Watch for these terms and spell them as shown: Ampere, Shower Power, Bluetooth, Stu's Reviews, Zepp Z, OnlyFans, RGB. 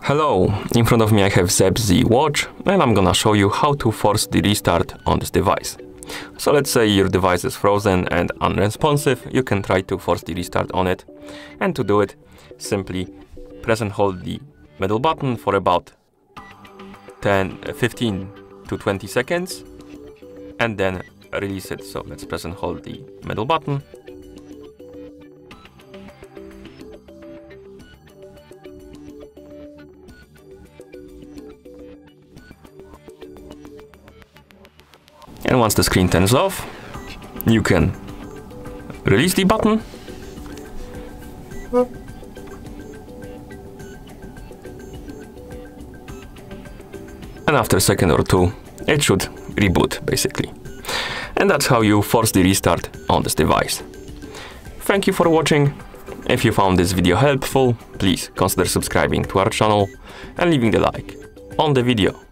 Hello, in front of me I have Zepp Z watch and I'm gonna show you how to force the restart on this device. So let's say your device is frozen and unresponsive, you can try to force the restart on it. And to do it, simply press and hold the middle button for about 15 to 20 seconds and then release it. So let's press and hold the middle button. And once the screen turns off, you can release the button. And after a second or two, it should reboot basically. And that's how you force the restart on this device. Thank you for watching. If you found this video helpful, please consider subscribing to our channel and leaving the like on the video.